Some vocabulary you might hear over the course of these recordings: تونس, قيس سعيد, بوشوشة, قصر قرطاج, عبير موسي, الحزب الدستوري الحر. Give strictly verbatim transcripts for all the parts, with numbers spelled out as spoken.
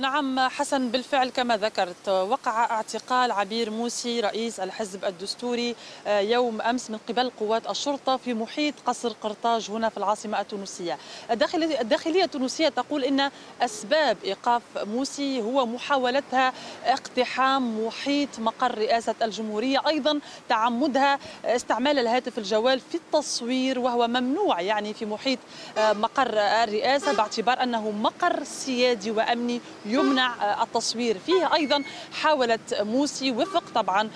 نعم حسن، بالفعل كما ذكرت وقع اعتقال عبير موسي رئيس الحزب الدستوري يوم أمس من قبل قوات الشرطة في محيط قصر قرطاج هنا في العاصمة التونسية. الداخلية التونسية تقول إن أسباب إيقاف موسي هو محاولتها اقتحام محيط مقر رئاسة الجمهورية، أيضا تعمدها استعمال الهاتف الجوال في التصوير وهو ممنوع يعني في محيط مقر الرئاسة باعتبار أنه مقر سيادي وأمني يمنع التصوير فيه. أيضا حاولت موسي وفق طبعا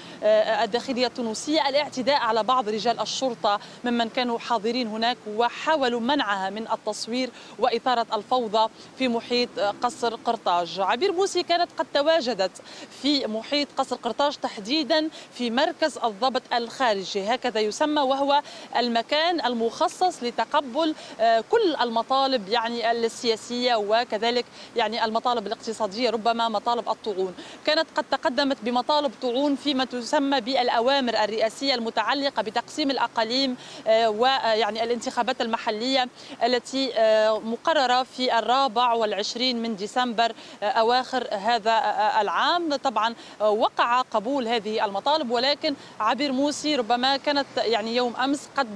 الداخلية التونسية الاعتداء على بعض رجال الشرطة ممن كانوا حاضرين هناك وحاولوا منعها من التصوير وإثارة الفوضى في محيط قصر قرطاج. عبير موسي كانت قد تواجدت في محيط قصر قرطاج تحديدا في مركز الضبط الخارجي هكذا يسمى، وهو المكان المخصص لتقبل كل المطالب يعني السياسية وكذلك يعني المطالب الاقتصادية ربما مطالب الطعون. كانت قد تقدمت بمطالب طعون فيما تسمى بالأوامر الرئاسية المتعلقة بتقسيم الأقاليم ويعني الانتخابات المحلية التي مقررة في الرابع والعشرين من ديسمبر أواخر هذا العام. طبعا وقع قبول هذه المطالب ولكن عبير موسي ربما كانت يعني يوم أمس قد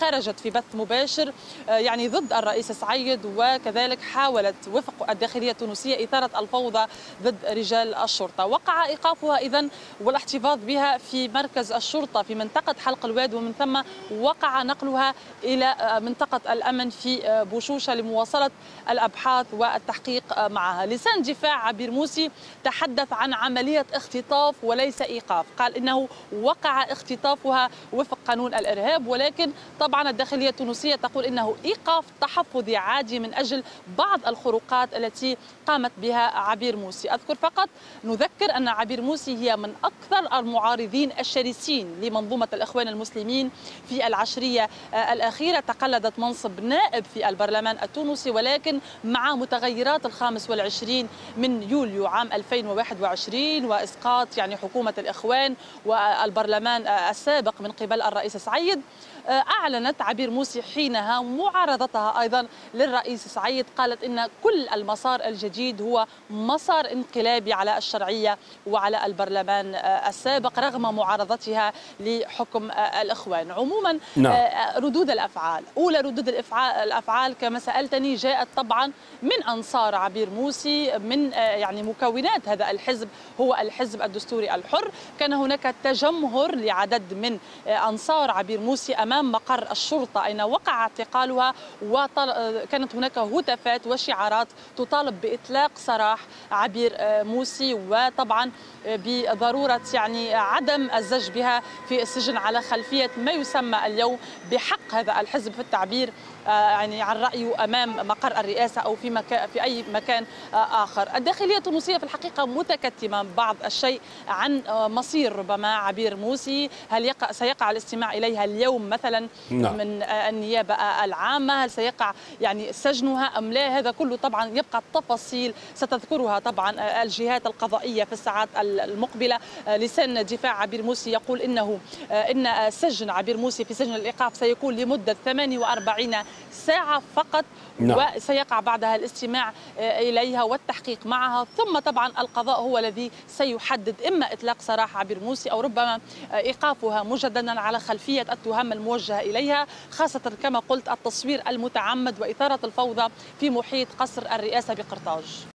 خرجت في بث مباشر يعني ضد الرئيس سعيد وكذلك حاولت وفق الداخلية التونسية إثارة الفوضى ضد رجال الشرطة. وقع إيقافها إذن والاحتفاظ بها في مركز الشرطة في منطقة حلق الواد ومن ثم وقع نقلها إلى منطقة الأمن في بوشوشة لمواصلة الأبحاث والتحقيق معها. لسان دفاع عبير موسي تحدث عن عملية اختطاف وليس إيقاف، قال إنه وقع اختطافها وفق قانون الإرهاب، ولكن طبعا الداخلية التونسية تقول إنه إيقاف تحفظي عادي من أجل بعض الخروقات التي قامت بها عبير موسي. أذكر فقط نذكر أن عبير موسي هي من أكثر المعارضين الشرسين لمنظومة الإخوان المسلمين في العشرية الأخيرة، تقلدت منصب نائب في البرلمان التونسي ولكن مع متغيرات الخامس والعشرين من يوليو عام ألفين وواحد وعشرين وإسقاط يعني حكومة الإخوان والبرلمان السابق من قبل الرئيس سعيد. أعلنت عبير موسي حينها معارضتها أيضا للرئيس سعيد، قالت إن كل المسار الجديد هو مسار انقلابي على الشرعية وعلى البرلمان السابق رغم معارضتها لحكم الإخوان. عموما نعم. ردود الأفعال، أولى ردود الأفعال كما سألتني جاءت طبعا من أنصار عبير موسي، من يعني مكونات هذا الحزب هو الحزب الدستوري الحر. كان هناك تجمهر لعدد من أنصار عبير موسي أمام مقر الشرطة أين وقع اعتقالها، وكانت هناك هتافات وشعارات تطالب بإطلاق سراح عبير موسي وطبعا بضرورة يعني عدم الزج بها في السجن على خلفية ما يسمى اليوم بحق هذا الحزب في التعبير يعني عن رأيه أمام مقر الرئاسة أو في مكان في أي مكان آخر. الداخلية التونسية في الحقيقة متكتمة بعض الشيء عن مصير ربما عبير موسي، هل يقع سيقع الاستماع إليها اليوم مثلا نعم. من النيابة العامة، هل سيقع يعني سجنها أم لا؟ هذا كله طبعا يبقى التفاصيل ستذكرها طبعا الجهات القضائية في الساعات المقبلة. لسان دفاع عبير موسي يقول إنه إن سجن عبير موسي في سجن الإيقاف سيكون لمدة ثمانية وأربعين ساعة فقط نعم. وسيقع بعدها الاستماع إليها والتحقيق معها، ثم طبعا القضاء هو الذي سيحدد إما إطلاق سراح عبير موسي أو ربما إيقافها مجددا على خلفية التهم الموجهة إليها، خاصة كما قلت التصوير المتعمد وإثارة الفوضى في محيط قصر الرئاسة بقرطاج.